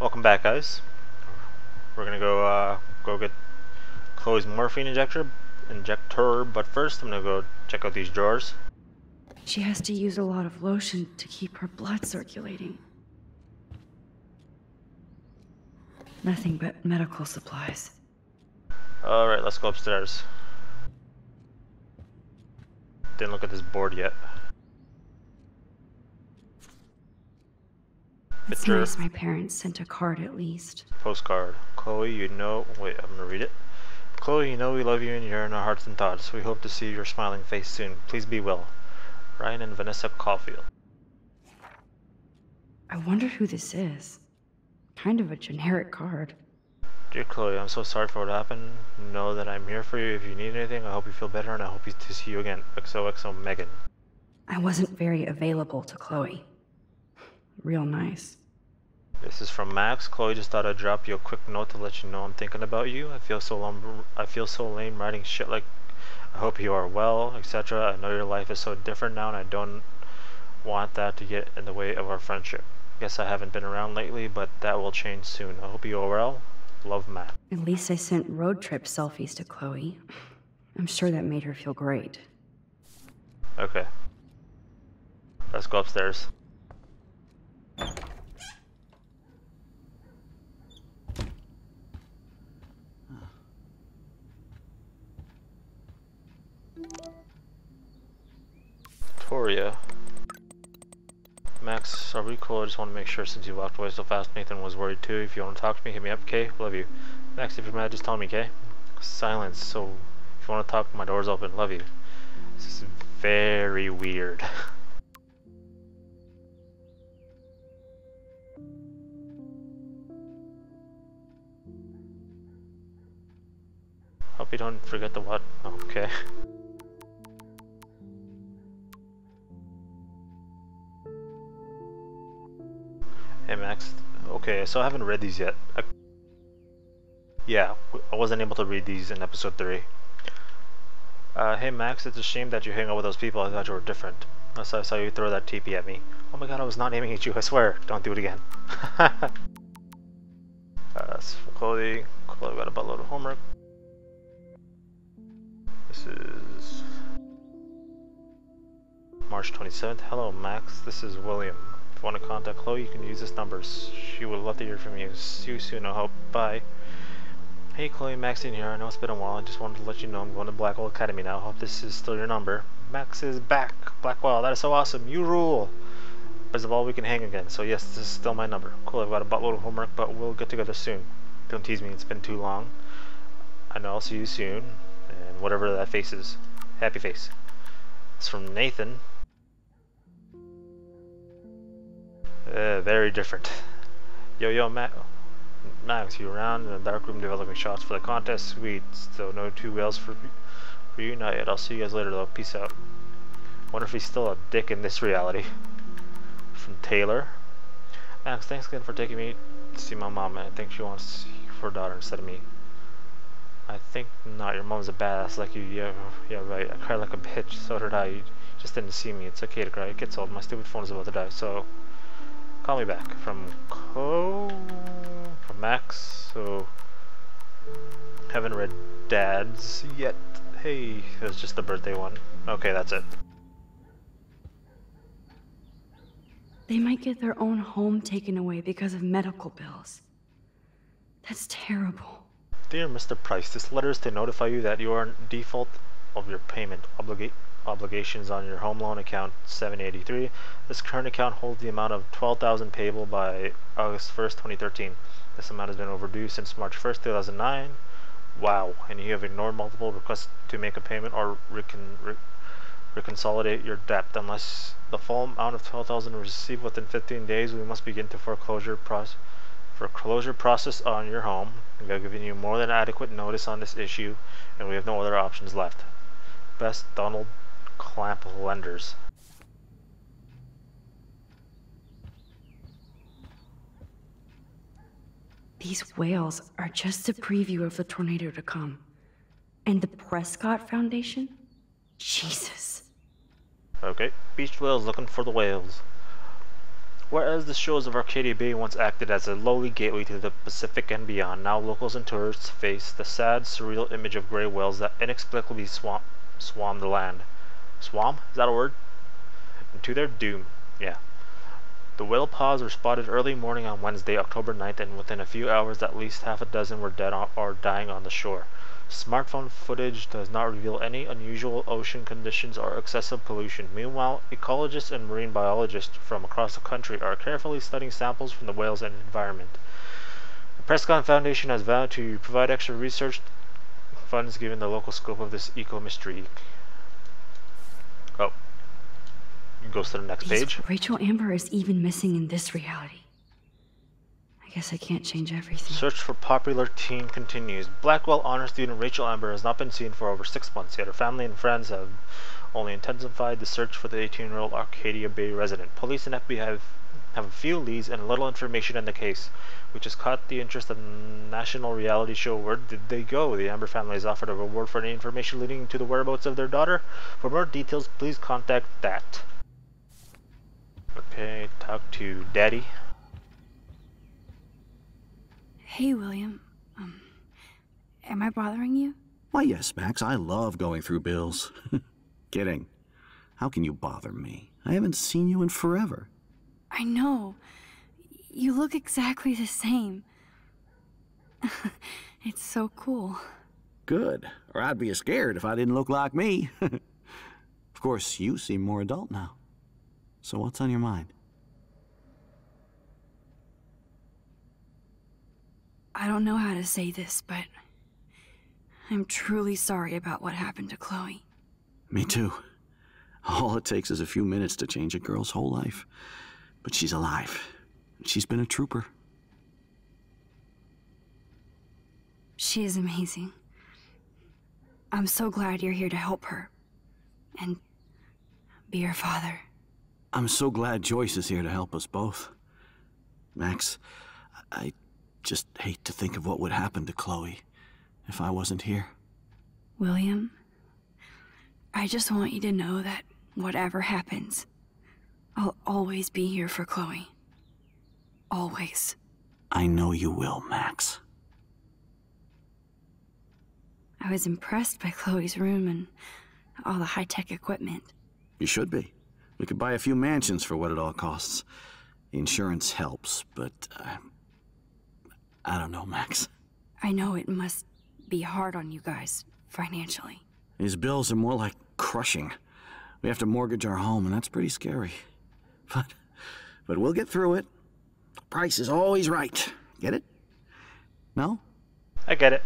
Welcome back, guys. We're gonna go go get Chloe's morphine injector, but first I'm gonna go check out these drawers. She has to use a lot of lotion to keep her blood circulating. Nothing but medical supplies. Alright, let's go upstairs. Didn't look at this board yet. It's nice my parents sent a card at least. Postcard. Chloe, you know... Wait, I'm gonna read it. Chloe, you know we love you and you're in our hearts and thoughts. We hope to see your smiling face soon. Please be well. Ryan and Vanessa Caulfield. I wonder who this is. Kind of a generic card. Dear Chloe, I'm so sorry for what happened. Know that I'm here for you if you need anything. I hope you feel better and I hope to see you again. XOXO Megan. I wasn't very available to Chloe. Real nice. This is from Max. Chloe, just thought I'd drop you a quick note to let you know I'm thinking about you. I feel so lame writing shit like I hope you are well, etc. I know your life is so different now and I don't want that to get in the way of our friendship. Guess I haven't been around lately, but that will change soon. I hope you are well. Love, Max. At least I sent road trip selfies to Chloe. I'm sure that made her feel great. Okay. Let's go upstairs. Victoria. Max, are we cool? I just want to make sure since you walked away so fast. Nathan was worried too. If you want to talk to me, hit me up, okay? Love you. Max, if you're mad, just tell me, okay? Silence. So, if you want to talk, my door's open. Love you. This is very weird. Hope you don't forget the what. Oh, okay. Hey Max. Okay, so I haven't read these yet. I wasn't able to read these in episode 3. Hey Max, it's a shame that you hang out with those people. I thought you were different. Unless I saw you throw that TP at me. Oh my god, I was not aiming at you, I swear. Don't do it again. That's for Chloe. Chloe got a buttload of homework. This is March 27th. Hello Max, this is William. If you want to contact Chloe, you can use this number. She would love to hear from you. See you soon, I hope. Bye. Hey Chloe, Maxine here. I know it's been a while. I just wanted to let you know I'm going to Blackwell Academy now. I hope this is still your number. Max is back. Blackwell, that is so awesome. You rule. First of all, we can hang again. So yes, this is still my number. Cool, I've got a buttload of homework, but we'll get together soon. Don't tease me, it's been too long. I know, I'll see you soon. And whatever that face is. Happy face. It's from Nathan. Very different. Yo, Max, you around in the dark room developing shots for the contest? Sweet. So no Two Whales for you? Not yet. I'll see you guys later, though. Peace out. Wonder if he's still a dick in this reality. From Taylor. Max, thanks again for taking me to see my mom. I think she wants to see her daughter instead of me. I think not. Your mom's a badass like you. Yeah, right. I cried like a bitch. So did I. You just didn't see me. It's okay to cry. It gets old. My stupid phone is about to die. So, call me back. From Max. So, haven't read Dad's yet. Hey, it was just the birthday one. Okay, that's it. They might get their own home taken away because of medical bills. That's terrible. Dear Mr. Price, this letter is to notify you that you are in default of your payment obligations on your home loan account 783. This current account holds the amount of $12,000 payable by August 1st, 2013. This amount has been overdue since March 1st, 2009. Wow, and you have ignored multiple requests to make a payment or reconsolidate your debt. Unless the full amount of $12,000 is received within 15 days, we must begin the foreclosure process. on your home. We have given you more than adequate notice on this issue and we have no other options left. Best, Donald Clamp Lenders. These whales are just a preview of the tornado to come. And the Prescott Foundation? Jesus. Okay, beach whales looking for the whales. Whereas the shores of Arcadia Bay once acted as a lowly gateway to the Pacific and beyond, now locals and tourists face the sad, surreal image of gray whales that inexplicably swam the land. Swam? Is that a word? And to their doom, yeah. The whale paws were spotted early morning on Wednesday, October 9th, and within a few hours at least half a dozen were dead or dying on the shore. Smartphone footage does not reveal any unusual ocean conditions or excessive pollution. Meanwhile, ecologists and marine biologists from across the country are carefully studying samples from the whales and environment. The Prescott Foundation has vowed to provide extra research funds given the local scope of this eco-mystery. Oh. It goes to the next page. Rachel Amber is even missing in this reality. I guess I can't change everything. Search for popular teen continues. Blackwell honor student Rachel Amber has not been seen for over 6 months, yet her family and friends have only intensified the search for the 18-year-old Arcadia Bay resident. Police and FBI have a few leads and little information in the case, which has caught the interest of national reality show Where Did They Go? The Amber family has offered a reward for any information leading to the whereabouts of their daughter. For more details, please contact that. Okay, talk to Daddy. Hey, William. Am I bothering you? Why, yes, Max. I love going through bills. Kidding. How can you bother me? I haven't seen you in forever. I know. You look exactly the same. It's so cool. Good. Or I'd be scared if I didn't look like me. Of course, you seem more adult now. So what's on your mind? I don't know how to say this, but I'm truly sorry about what happened to Chloe. Me too. All it takes is a few minutes to change a girl's whole life. But she's alive. She's been a trooper. She is amazing. I'm so glad you're here to help her. And be her father. I'm so glad Joyce is here to help us both. Max, I just hate to think of what would happen to Chloe if I wasn't here. William, I just want you to know that whatever happens, I'll always be here for Chloe. Always. I know you will, Max. I was impressed by Chloe's room and all the high-tech equipment. You should be. We could buy a few mansions for what it all costs. Insurance helps, but... I don't know, Max. I know it must be hard on you guys, financially. These bills are more like crushing. We have to mortgage our home, and that's pretty scary. But we'll get through it. Price is always right. Get it? No? I get it.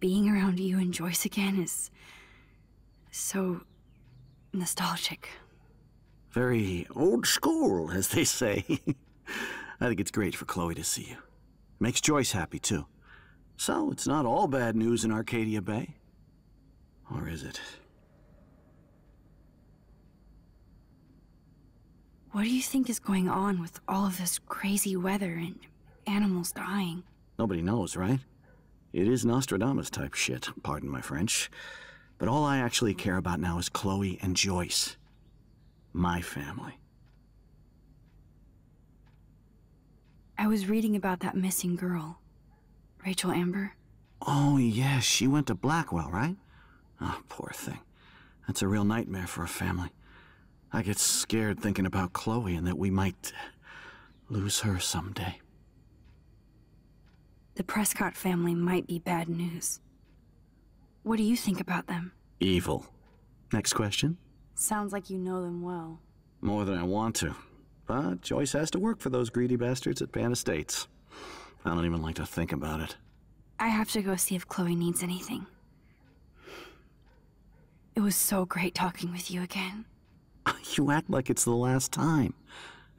Being around you and Joyce again is so nostalgic. Very old school, as they say. I think it's great for Chloe to see you. Makes Joyce happy, too. So, it's not all bad news in Arcadia Bay. Or is it? What do you think is going on with all of this crazy weather and animals dying? Nobody knows, right? It is Nostradamus type shit, pardon my French. But all I actually care about now is Chloe and Joyce. My family. I was reading about that missing girl, Rachel Amber. Oh, yes, she went to Blackwell, right? Ah, oh, poor thing. That's a real nightmare for a family. I get scared thinking about Chloe and that we might lose her someday. The Prescott family might be bad news. What do you think about them? Evil. Next question? Sounds like you know them well. More than I want to. But Joyce has to work for those greedy bastards at Pan Estates. I don't even like to think about it. I have to go see if Chloe needs anything. It was so great talking with you again. You act like it's the last time.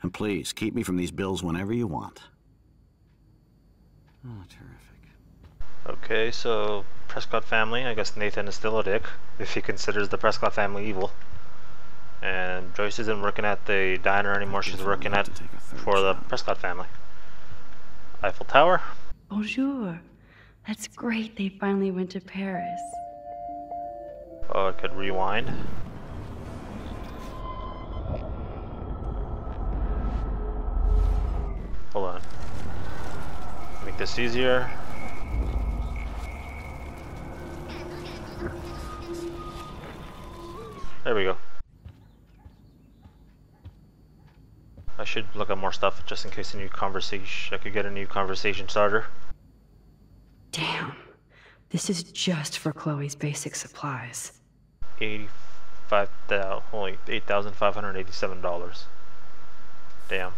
And please, keep me from these bills whenever you want. Oh, terrific. Okay, so Prescott family, I guess Nathan is still a dick, if he considers the Prescott family evil. And Joyce isn't working at the diner anymore, she's working at for the Prescott family. Eiffel Tower. Bonjour. That's great they finally went to Paris. Oh, I could rewind. Hold on. Make this easier. There we go. I should look up more stuff just in case I could get a new conversation starter. Damn. This is just for Chloe's basic supplies. Only $8,587. Damn.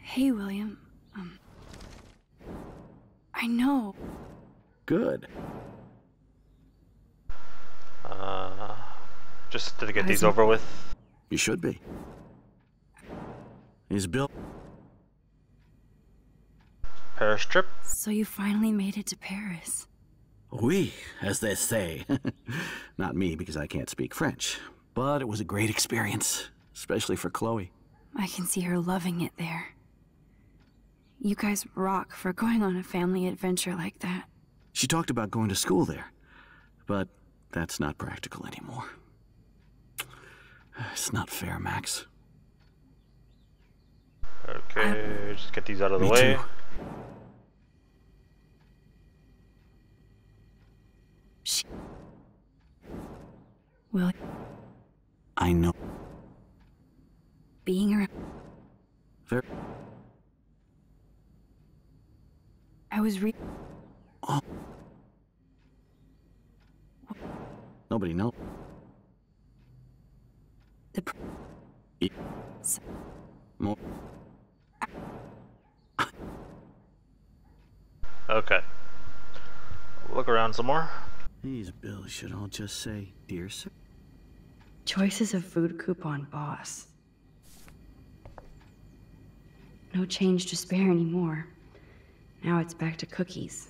Hey, William. I know. Good. Just to get these over with. You should be. He's built. Paris trip. So you finally made it to Paris. Oui, as they say. Not me, because I can't speak French. But it was a great experience, especially for Chloe. I can see her loving it there. You guys rock for going on a family adventure like that. She talked about going to school there, but that's not practical anymore. It's not fair, Max. Okay, just get these out of the way. Too. Well, I know. Being around. Oh. Nobody knows. Okay. Look around some more. These bills should all just say, dear sir. Choices of food coupon, boss. No change to spare anymore. Now it's back to cookies.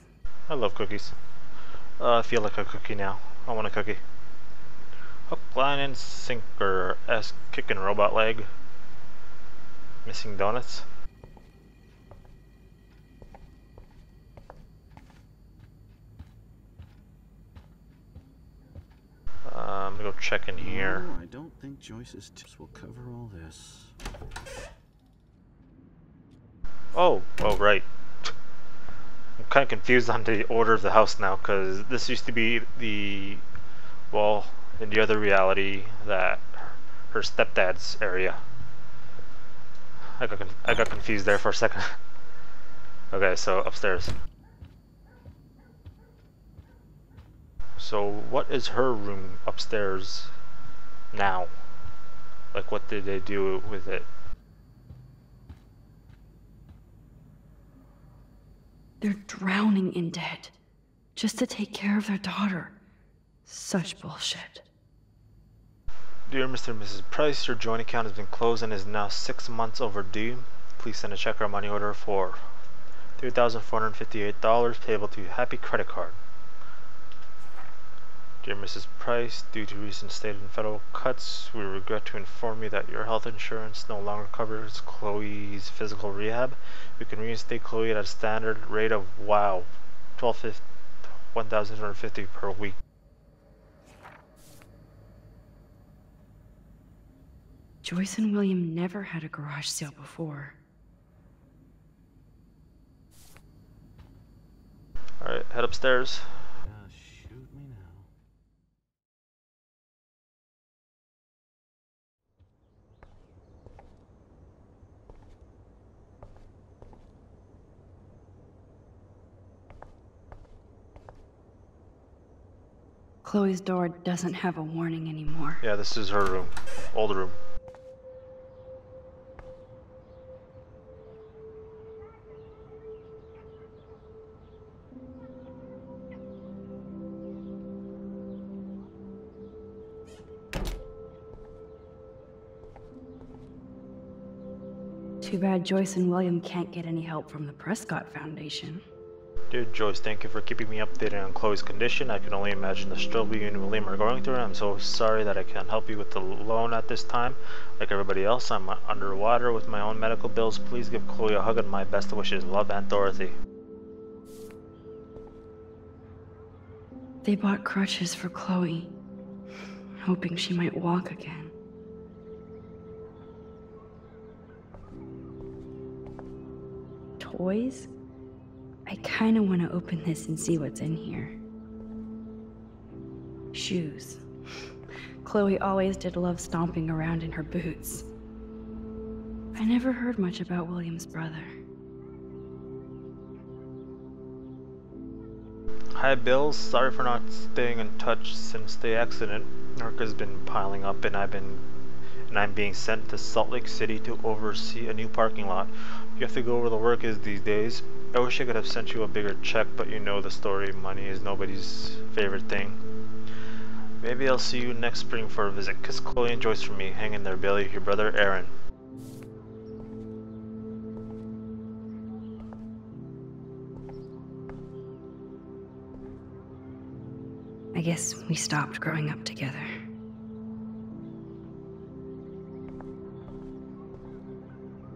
I love cookies. I feel like a cookie now. I want a cookie. Hook, line, and sinker. Ass kicking robot leg. Missing donuts. I'm gonna go check in here. No, I don't think Joyce's tips will cover all this. Oh, right. I'm kind of confused on the order of the house now, because this used to be the wall in the other reality, that her stepdad's area. I got confused there for a second. Okay, so upstairs. So what is her room upstairs now? Like, what did they do with it? They're drowning in debt, just to take care of their daughter. Such bullshit. Dear Mr. and Mrs. Price, your joint account has been closed and is now 6 months overdue. Please send a check or money order for $3,458 payable to Happy Credit Card. Dear Mrs. Price, due to recent state and federal cuts, we regret to inform you that your health insurance no longer covers Chloe's physical rehab. We can reinstate Chloe at a standard rate of $1,250 per week. Joyce and William never had a garage sale before. All right, head upstairs. Chloe's door doesn't have a warning anymore. Yeah, this is her room. Old room. Too bad Joyce and William can't get any help from the Prescott Foundation. Dear Joyce, thank you for keeping me updated on Chloe's condition. I can only imagine the struggle you and William are going through. I'm so sorry that I can't help you with the loan at this time. Like everybody else, I'm underwater with my own medical bills. Please give Chloe a hug and my best wishes. Love, Aunt Dorothy. They bought crutches for Chloe, hoping she might walk again. Toys? I kinda wanna open this and see what's in here. Shoes. Chloe always did love stomping around in her boots. I never heard much about William's brother. Hi, Bill. Sorry for not staying in touch since the accident. Work has been piling up, and I'm being sent to Salt Lake City to oversee a new parking lot. You have to go where the work is these days. I wish I could have sent you a bigger check, but you know the story. Money is nobody's favorite thing. Maybe I'll see you next spring for a visit. Kiss Chloe and Joyce from me. Hang in there, Billy. Your brother, Aaron. I guess we stopped growing up together.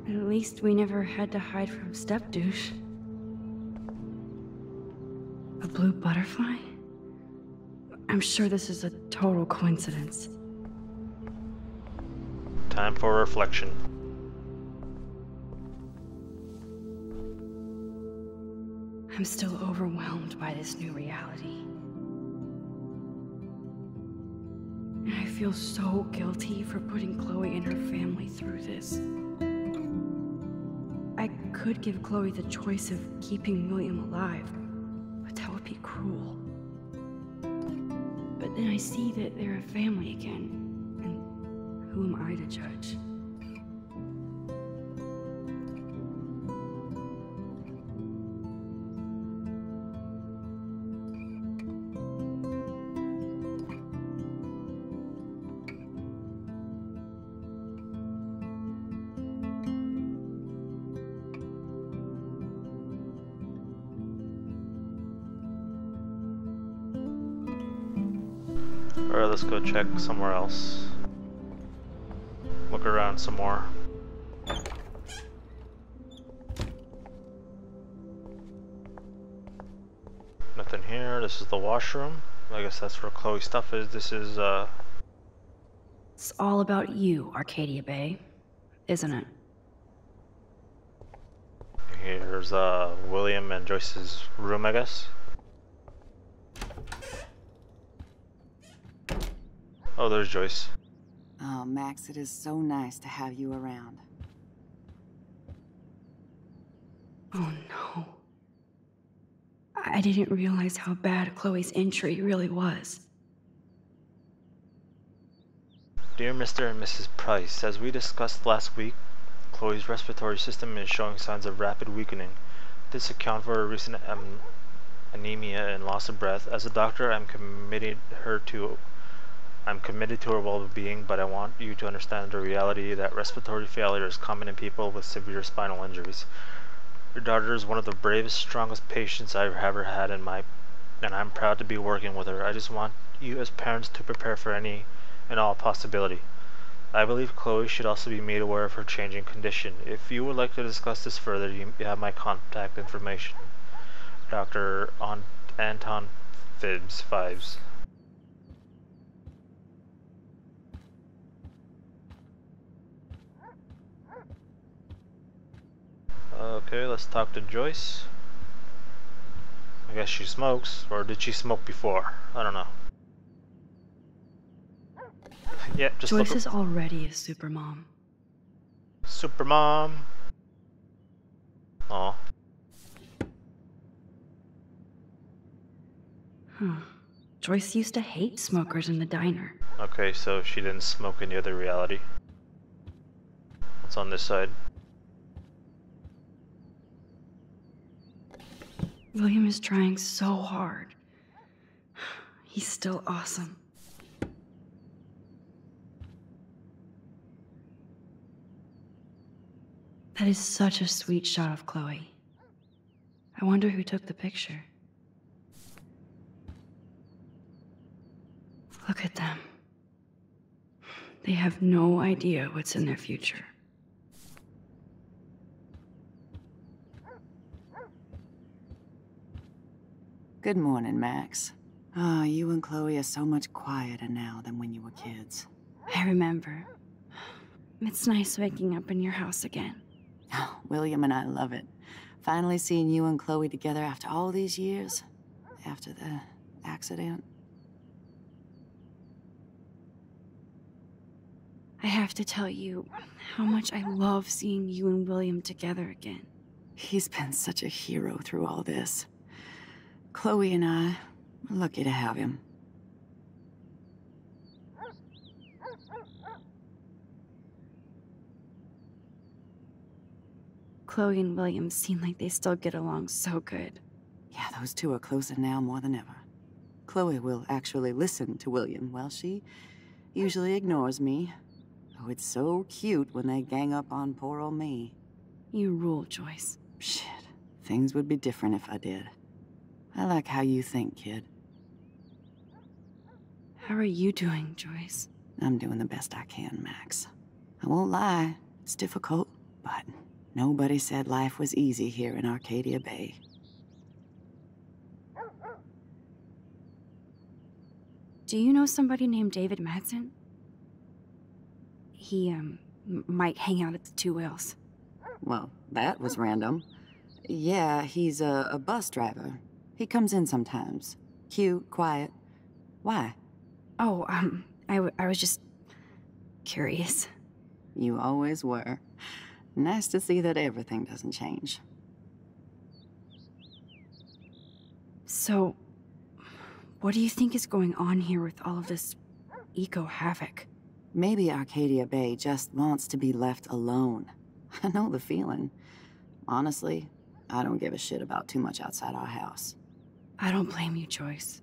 At least we never had to hide from step-douche. A blue butterfly? I'm sure this is a total coincidence. Time for reflection. I'm still overwhelmed by this new reality. And I feel so guilty for putting Chloe and her family through this. I could give Chloe the choice of keeping William alive, but that would be cruel. But then I see that they're a family again, and who am I to judge? Alright, let's go check somewhere else. Look around some more. Nothing here. This is the washroom. I guess that's where Chloe's stuff is. This is, It's all about you, Arcadia Bay, isn't it? Here's, William and Joyce's room, I guess. Oh, there's Joyce. Oh, Max, it is so nice to have you around. Oh, no. I didn't realize how bad Chloe's injury really was. Dear Mr. and Mrs. Price, as we discussed last week, Chloe's respiratory system is showing signs of rapid weakening. This accounts for a recent anemia and loss of breath. As a doctor, I'm committed to her well-being, but I want you to understand the reality that respiratory failure is common in people with severe spinal injuries. Your daughter is one of the bravest, strongest patients I've ever had and I'm proud to be working with her. I just want you as parents to prepare for any and all possibility. I believe Chloe should also be made aware of her changing condition. If you would like to discuss this further, you have my contact information. Dr. Anton Fibbs. Okay, let's talk to Joyce. I guess she smokes, or did she smoke before? I don't know. Yeah, just Joyce is already a supermom. Supermom. Oh. Huh. Joyce used to hate smokers in the diner. Okay, so she didn't smoke in the other reality. What's on this side? William is trying so hard. He's still awesome. That is such a sweet shot of Chloe. I wonder who took the picture. Look at them. They have no idea what's in their future. Good morning, Max. Ah, oh, you and Chloe are so much quieter now than when you were kids. I remember. It's nice waking up in your house again. Oh, William and I love it. Finally seeing you and Chloe together after all these years. After the accident. I have to tell you how much I love seeing you and William together again. He's been such a hero through all this. Chloe and I are lucky to have him. Chloe and William seem like they still get along so good. Yeah, those two are closer now more than ever. Chloe will actually listen to William while she usually ignores me. Oh, it's so cute when they gang up on poor old me. You rule, Joyce. Shit. Things would be different if I did. I like how you think, kid. How are you doing, Joyce? I'm doing the best I can, Max. I won't lie. It's difficult, but nobody said life was easy here in Arcadia Bay. Do you know somebody named David Madsen? He, might hang out at the Two Whales. Well, that was random. Yeah, he's a bus driver. He comes in sometimes. Cute, quiet. Why? Oh, I was just curious. You always were. Nice to see that everything doesn't change. So, what do you think is going on here with all of this eco-havoc? Maybe Arcadia Bay just wants to be left alone. I know the feeling. Honestly, I don't give a shit about too much outside our house. I don't blame you, Joyce.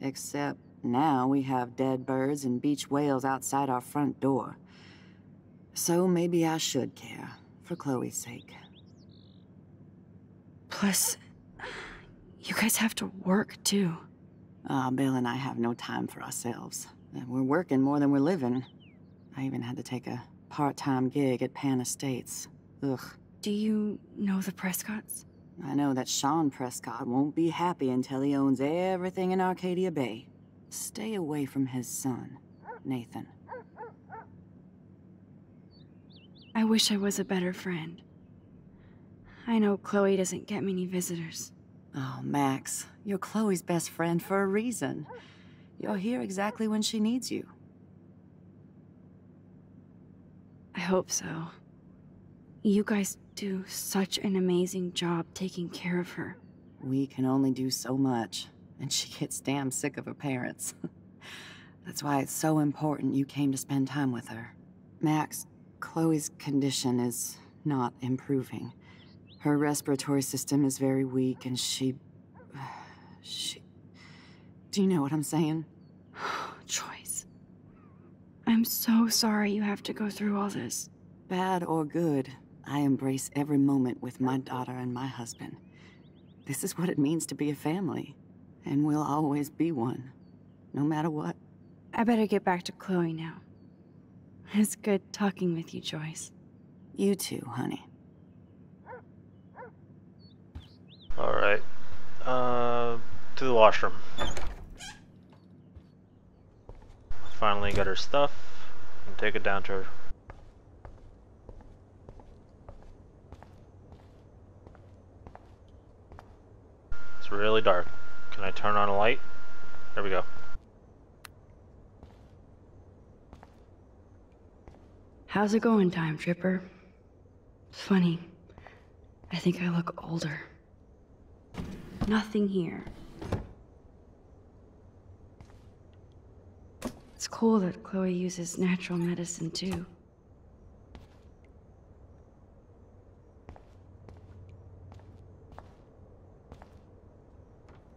Except now we have dead birds and beach whales outside our front door. So maybe I should care, for Chloe's sake. Plus, you guys have to work, too. Bill and I have no time for ourselves. And we're working more than we're living. I even had to take a part-time gig at Pan Estates. Ugh. Do you know the Prescotts? I know that Sean Prescott won't be happy until he owns everything in Arcadia Bay. Stay away from his son, Nathan. I wish I was a better friend. I know Chloe doesn't get many visitors. Oh, Max, you're Chloe's best friend for a reason. You're here exactly when she needs you. I hope so. You guys do such an amazing job taking care of her. We can only do so much, and she gets damn sick of her parents. That's why it's so important you came to spend time with her. Max, Chloe's condition is not improving. Her respiratory system is very weak, and she... Do you know what I'm saying? Joyce, I'm so sorry you have to go through all this. Bad or good, I embrace every moment with my daughter and my husband. This is what it means to be a family, and we'll always be one, no matter what. I better get back to Chloe now. It's good talking with you, Joyce. You too, honey. All right, to the washroom. Finally got her stuff and take it down to her. It's really dark. Can I turn on a light? There we go. How's it going, Time Tripper? It's funny. I think I look older. Nothing here. It's cool that Chloe uses natural medicine too.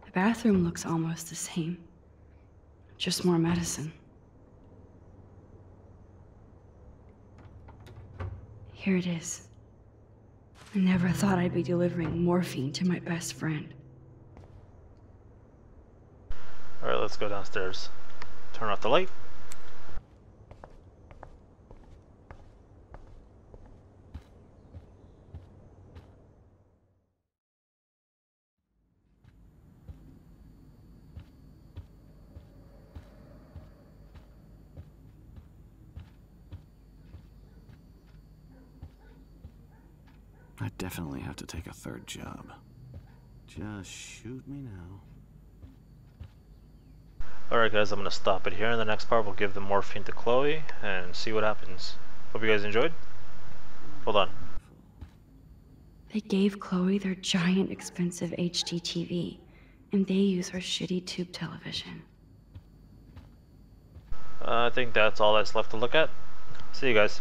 The bathroom looks almost the same. Just more medicine. Here it is. I never thought I'd be delivering morphine to my best friend. Alright, let's go downstairs. Turn off the light. I definitely have to take a third job. Just shoot me now. Alright guys, I'm going to stop it here. In the next part we'll give the morphine to Chloe and see what happens. Hope you guys enjoyed. Hold on. They gave Chloe their giant expensive HDTV, and they use her shitty tube television. I think that's all that's left to look at. See you guys.